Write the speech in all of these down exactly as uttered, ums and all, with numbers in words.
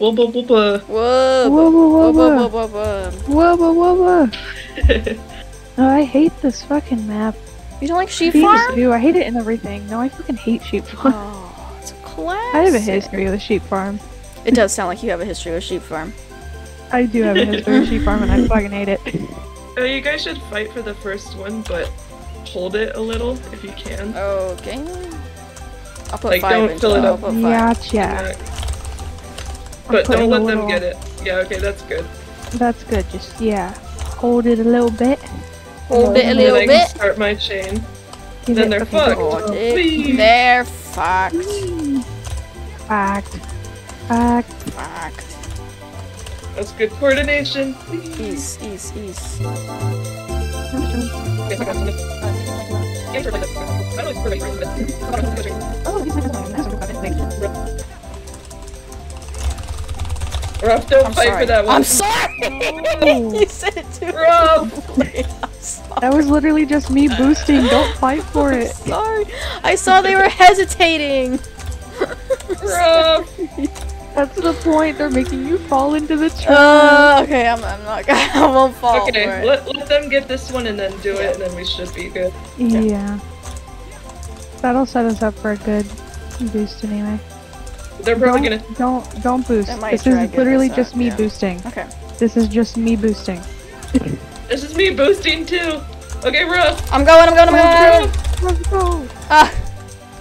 Wubba wubba. Wubba wubba wubba. Wubba wubba. No, I hate this fucking map. You don't like sheep farm? I hate it and everything. No, I fucking hate sheep farm. Oh, it's a classic. I have a history with a sheep farm. It does sound like you have a history with a sheep farm. I do have a history with a sheep farm and I fucking hate it. Uh, you guys should fight for the first one, but hold it a little if you can. Okay. I'll put like, five don't into fill it up. I'll put five. Yeah, but don't let little... them get it. Yeah, okay, that's good. That's good, just, yeah. Hold it a little bit. Hold it a little bit. Then start my chain. Give then they're the fucked. Oh, they're fucked. Fucked. Fucked. Fucked. That's good coordination. Ease, ease, ease. Ruff, don't I'm fight sorry. for that one. I'm sorry! Oh. You said it too. Ruff! That was literally just me boosting. Don't fight for it. I'm sorry. I saw they were hesitating. That's the point. They're making you fall into the trap. Uh, okay, I'm, I'm not. I won't fall. Okay, for it. Let, let them get this one and then do yeah. it, and then we should be good. Yeah. yeah. That'll set us up for a good boost anyway. They're probably don't, gonna. Don't don't boost. This is literally this just up. me yeah. boosting. Okay. This is just me boosting. This is me boosting too. Okay, Ruff. I'm going. I'm going. I'm going. Ruff, go. Ah.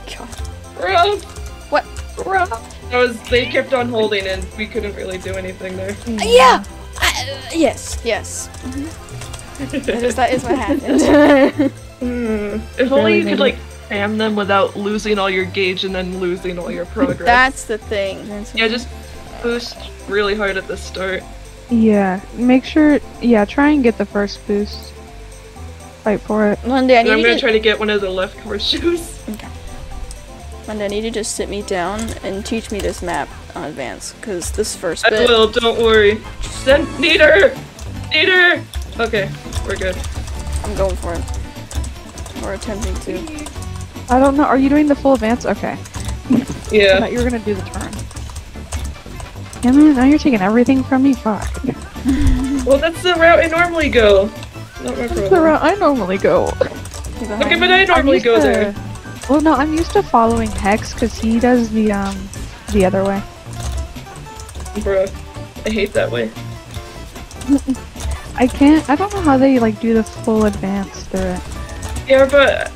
God. Ruff. What? Ruff. That was. They kept on holding, and we couldn't really do anything there. Yeah. I, uh, yes. Yes. Mm-hmm. that is. That is what happened. mm. If only you could like spam them without losing all your gauge and then losing all your progress. That's the thing. That's yeah. Just boost really hard at the start. Yeah, make sure, yeah, try and get the first boost. Fight for it. Monday, I need I'm gonna to try to get one of the left horseshoes. Okay. Monday, I need you to just sit me down and teach me this map on advance, because this first bit- I will, don't worry. Send- Need her! Need her! Okay, we're good. I'm going for it. Or attempting to. I don't know, are you doing the full advance? Okay. Yeah. I thought you were gonna do the turn. Yeah, man, now you're taking everything from me, fuck. Well, that's the route I normally go. Not my that's the route I normally go. Okay, but I normally go to... there. Well, no, I'm used to following Hex, because he does the, um, the other way. Bro, I hate that way. I can't, I don't know how they, like, do the full advance through it. Yeah, but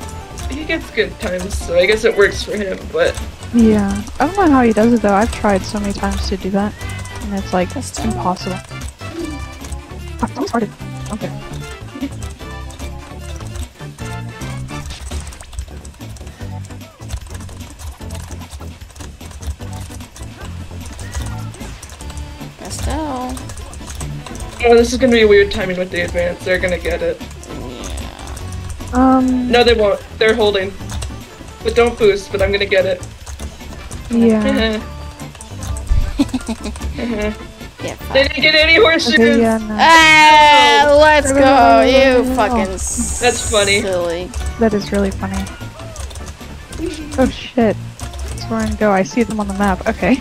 he gets good times, so I guess it works for him, but... Yeah, I don't know how he does it though. I've tried so many times to do that, and it's like it's impossible. Fuck, I'm started. Okay. Pastel. Oh, this is gonna be weird timing with the advance. They're gonna get it. Yeah. Um. No, they won't. They're holding. But don't boost. But I'm gonna get it. Yeah. yeah they didn't get any horseshoes! Okay, yeah, no. Ah, no. Let's go, go you go. fucking That's funny. Silly. That is really funny. Oh shit. It's where I go. I see them on the map. Okay.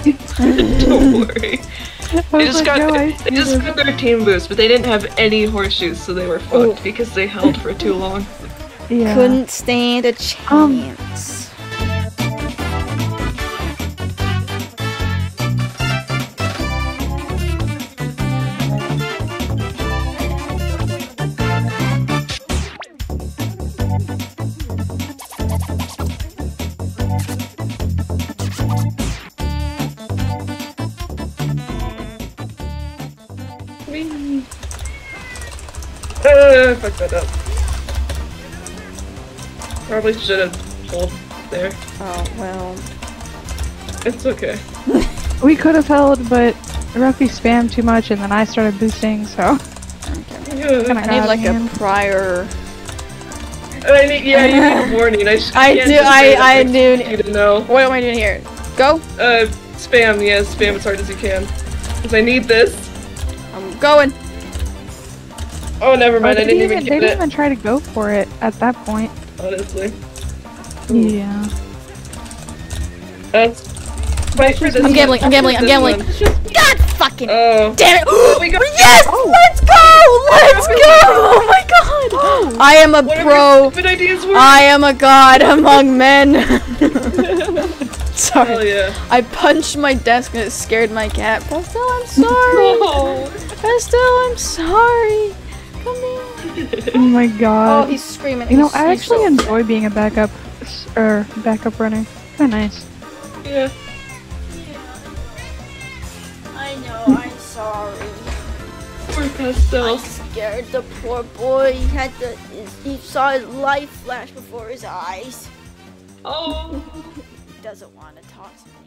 Don't worry. They just, like, got, no, their, they just got their team boost, but they didn't have any horseshoes, so they were fucked oh. because they held for too long. Yeah. Couldn't stand a chance. Um, Uh, fuck that up. Probably should have held there. Oh, well. It's okay. We could have held, but Ruffy spammed too much and then I started boosting, so... Okay. Yeah. I need like hand. a prior... I need, yeah, you need a warning. I, I do, I, I, I do need to know. What am I doing here? Go? Uh, spam, yeah, spam as hard as you can. Because I need this. I'm going. Oh, never mind. Oh, I didn't even, even get they it. They didn't even try to go for it at that point. Honestly. Ooh. Yeah. That's. Fight for this I'm gambling. I'm gambling. I'm gambling. God fucking oh. damn it. Oh, we got yes! Oh. Let's go! Let's go! Oh my god! Oh. I am a what pro. I am a god among men. Sorry. Hell yeah. I punched my desk and it scared my cat. Pastel, I'm sorry. No. Pastel, I'm sorry. Come here. Oh my god. Oh, he's screaming. You he's, know, I actually so enjoy being a backup or er, backup runner. Kinda nice. Yeah. I know, I'm sorry. Poor Pastel. I scared the poor boy. He had the. He saw his life flash before his eyes. Oh. Doesn't want to talk to me.